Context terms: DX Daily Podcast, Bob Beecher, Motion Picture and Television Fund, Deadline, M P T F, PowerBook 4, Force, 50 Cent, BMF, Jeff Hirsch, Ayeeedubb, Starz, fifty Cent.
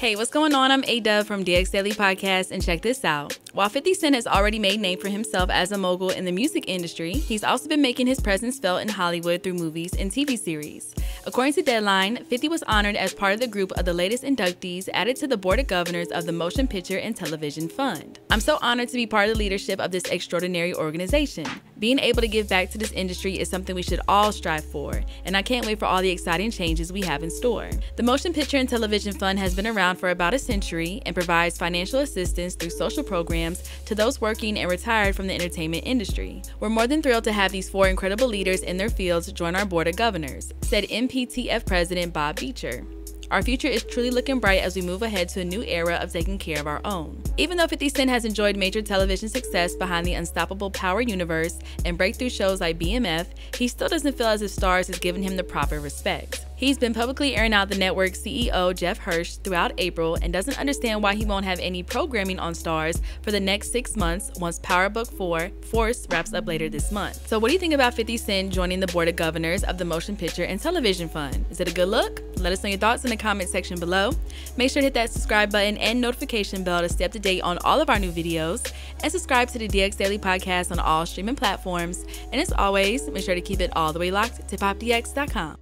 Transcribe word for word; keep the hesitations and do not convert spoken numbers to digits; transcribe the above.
Hey, what's going on? I'm Ayeeedubb from D X Daily Podcast, and check this out. While fifty Cent has already made name for himself as a mogul in the music industry, he's also been making his presence felt in Hollywood through movies and T V series. According to Deadline, fifty was honored as part of the group of the latest inductees added to the Board of Governors of the Motion Picture and Television Fund. I'm so honored to be part of the leadership of this extraordinary organization. Being able to give back to this industry is something we should all strive for, and I can't wait for all the exciting changes we have in store. The Motion Picture and Television Fund has been around for about a century and provides financial assistance through social programs to those working and retired from the entertainment industry. We're more than thrilled to have these four incredible leaders in their fields join our Board of Governors, said M P T F President Bob Beecher. Our future is truly looking bright as we move ahead to a new era of taking care of our own. Even though fifty Cent has enjoyed major television success behind the unstoppable Power universe and breakthrough shows like B M F, he still doesn't feel as if Starz has given him the proper respect. He's been publicly airing out the network's C E O Jeff Hirsch throughout April and doesn't understand why he won't have any programming on Starz for the next six months once PowerBook four, Force wraps up later this month. So what do you think about fifty Cent joining the Board of Governors of the Motion Picture and Television Fund? Is it a good look? Let us know your thoughts in the comment section below. Make sure to hit that subscribe button and notification bell to stay up to date on all of our new videos, and subscribe to the D X Daily Podcast on all streaming platforms. And as always, make sure to keep it all the way locked to Pop D X dot com.